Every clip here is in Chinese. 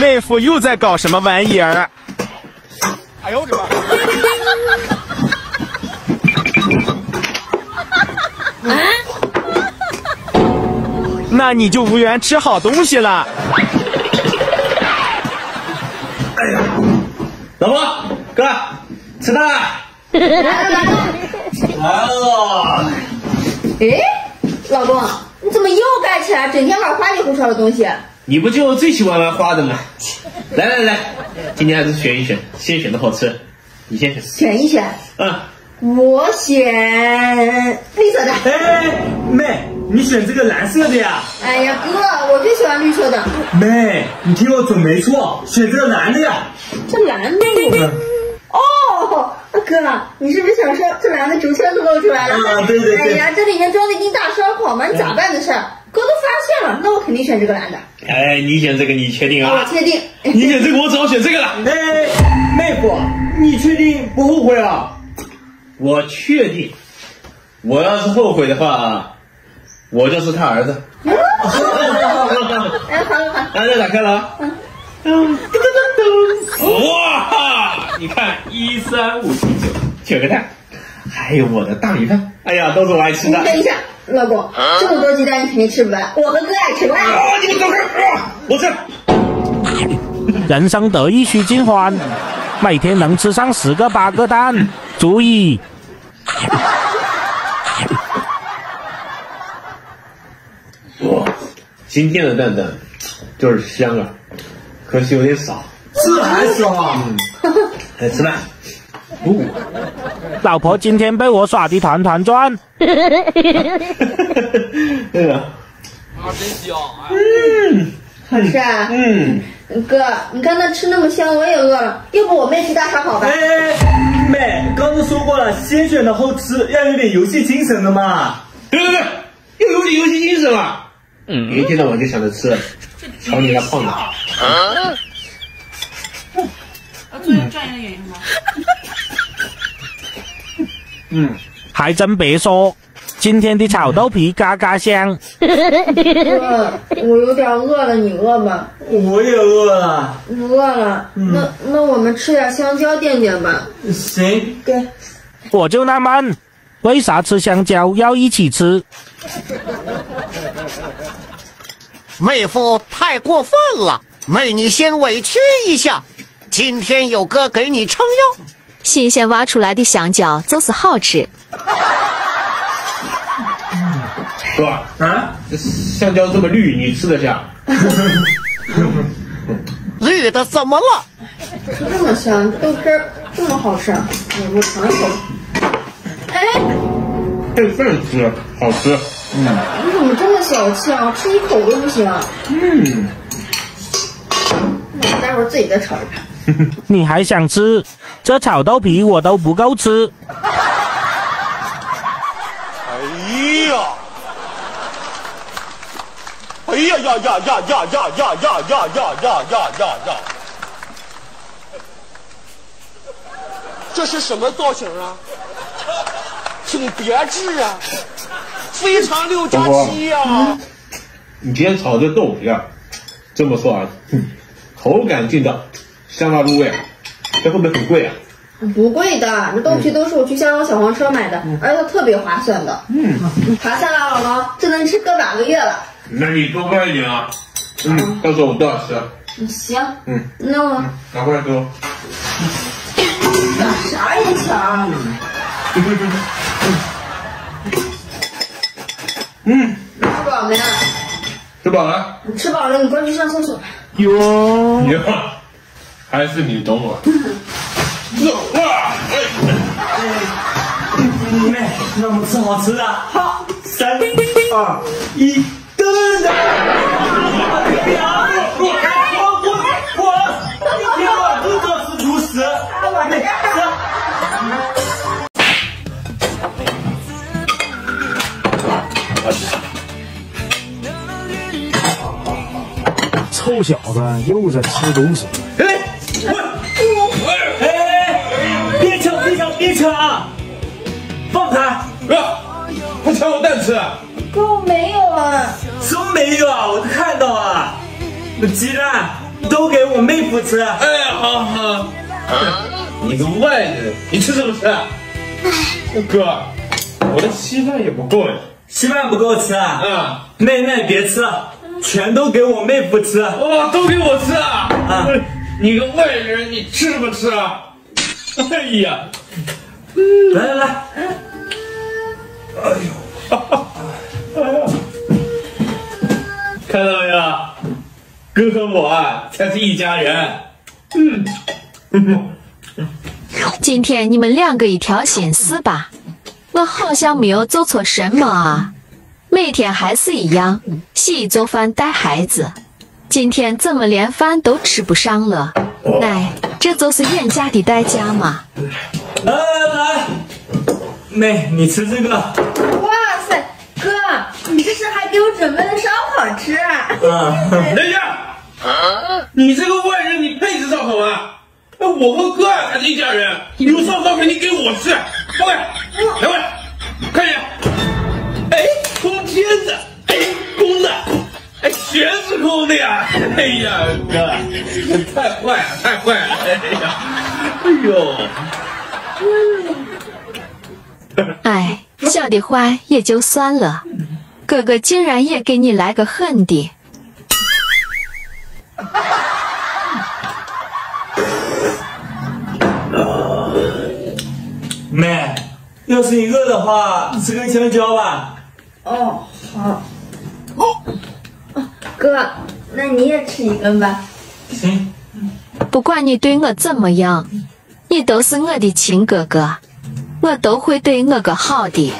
妹夫又在搞什么玩意儿？哎呦我的妈！那你就无缘吃好东西了。哎呀，老婆，哥，吃饭了。来了。哎，老公，你怎么又干起来？整天玩花里胡哨的东西。你不就最喜欢玩花的吗？来来来，今天还是选一选，先选的好吃。你先选。选一选。啊、嗯，我选绿色的。哎，妹。 你选这个蓝色的呀？哎呀，哥，我最喜欢绿色的。妹，你听我准没错，选这个蓝的呀。这蓝的？哦，哥，你是不是想说这蓝的竹签都露出来了？啊，对对对。哎呀，这里面装的一大勺好吗？你咋办的事儿？哥都发现了，那我肯定选这个蓝的。哎，你选这个，你确定啊？我确定。你选这个，我只好选这个了。哎，妹夫，你确定不后悔啊？我确定。我要是后悔的话。 我就是他儿子。哎，好了好了，哎，这打开了啊。嗯，噔噔噔噔。哇，你看13579，九个蛋，还有我的大米饭。哎呀，都是我爱吃的。等一下，老公，这么多鸡蛋你肯定吃不完，我和哥爱吃完。啊，你们走开！我吃。人生得意须尽欢，每天能吃上10个8个蛋，足矣。 今天的蛋蛋就是香啊，可惜有点少，这还少啊！来吃饭。哦，老婆今天被我耍的团团转。对了，啊，真香！嗯，很是啊。嗯，哥，你看他吃那么香，我也饿了，要不我妹去大烧烤吧？哎，妹，刚才说过了，先选的后吃，要有点游戏精神的嘛。对对对，要有点游戏精神嘛。 嗯，一天到晚就想着吃，瞧你那胖的。啊！作为专业的演员吗？嗯，还真别说，今天的炒豆皮嘎嘎香。我有点饿了，你饿吗？我也饿了。你饿了？嗯、那我们吃点香蕉垫垫吧。行。对。我就纳闷，为啥吃香蕉要一起吃？ 妹夫太过分了，妹你先委屈一下，今天有哥给你撑腰。新鲜挖出来的香蕉就是好吃。哥啊，香蕉这么绿，你吃得下？绿的怎么了？这么香，豆汁儿这么好吃，我尝一口。哎。 这份吃好吃，嗯，你怎么这么小气啊？吃一口都不行。嗯，那我待会儿自己再炒一盘。你还想吃？这炒豆皮我都不够吃。哎呀！哎呀呀呀呀呀呀呀呀呀呀呀呀呀！这是什么造型啊？ 挺别致啊，非常6+7啊！你今天炒这豆皮啊，这么说啊，口感劲道，相当入味，这会不会很贵啊？不贵的，这豆皮都是我去香港小黄车买的，而且它特别划算的。嗯，划算了，老公，这能吃个把个月了。那你多买一点啊，嗯，到时候我都要吃。行，嗯，那我拿过来给我。啥也抢。 嗯，吃饱没？吃饱了。你吃饱了，你快去上厕所。哟哟，还是你懂我。哇！妹，让我们吃好吃的。好，3、2、1，噔噔！我一天晚不做吃主食。妹吃。 臭小子又在吃东西！哎，哎，别抢，别抢，别抢啊！放开！不抢我蛋吃！哥，我没有啊！什么？没有，我看到啊。鸡蛋都给我妹夫吃。哎，好好。你个外人，你吃什么吃？哥，我的稀饭也不够呀。稀饭不够吃啊？嗯。妹妹别吃，全都给我妹夫吃。哇，都给我吃啊！啊，你个外人，你吃什么吃啊？哎呀，来来来，哎呦，哎呀，看到没有？哥和我啊，才是一家人。嗯，今天你们两个一条心思吧，我好像没有做错什么啊。每天还是一样，洗做饭带孩子。今天怎么连饭都吃不上了？哎，这就是冤家的代价嘛！来来来，妹，你吃这个。哇塞，哥，你这是还给我准备了烧烤吃啊？等一下，你这个外人，你配吃烧烤吗？那我和哥才是一家人，有烧烤肯定给我吃。过来，来过来，看一下。哎，空天子，哎，公的。哎，全是空的呀！哎呀，哥，太坏了，太坏了！哎呀，哎呦，哎，小的坏也就算了，哥哥竟然也给你来个狠的！妹，要是你饿的话，吃根香蕉吧。哦，好。哥，那你也吃一根吧。行，不管你对我怎么样，你都是我的亲哥哥，我都会对我个好的。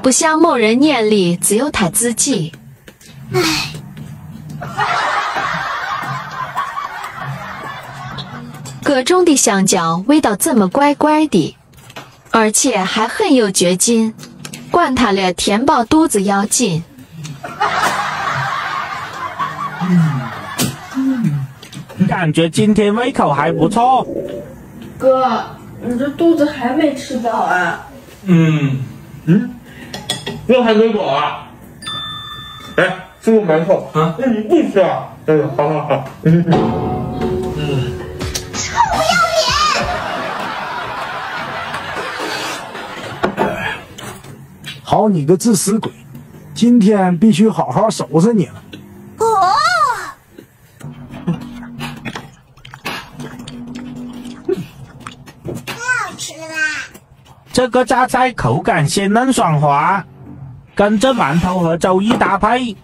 不像某人眼里只有他自己。唉。哥种的香蕉味道怎么怪怪的，而且还很有嚼劲，管他了，填饱肚子要紧。感觉今天胃口还不错。哥，你这肚子还没吃饱啊？那还没饱啊？哎，吃个馒头啊？那你不吃啊？哎，好好好。臭不要脸！好你个自私鬼，今天必须好好收拾你了。哦。这个榨菜口感鲜嫩爽滑，跟着馒头和粥一搭配，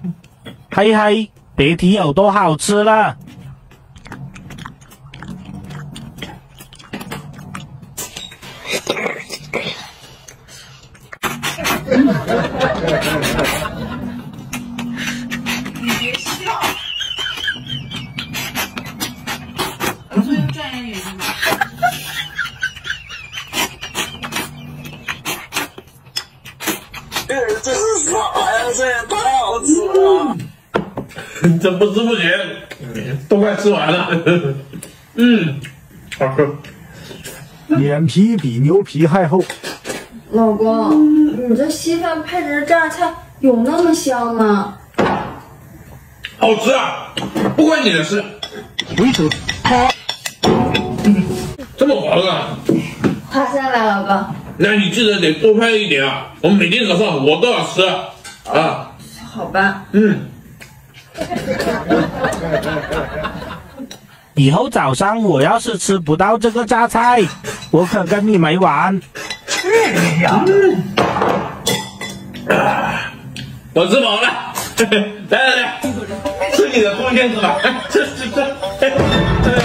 嘿嘿，别提有多好吃了。你别笑，我最后站在眼睛吧。真是啥呀？这也太好吃了！这不知不觉都快吃完了。好吃。脸皮比牛皮还厚。老公，你这稀饭配着榨菜有那么香吗？好吃啊！不关你的事。回头。这么划算？划算吧，老公。那你记得得多拍一点啊！我每天早上我都要吃啊。好吧。以后早上我要是吃不到这个榨菜，我可跟你没完。哎呀！我吃饱了，来来来，吃你的空天子吧，吃吃吃。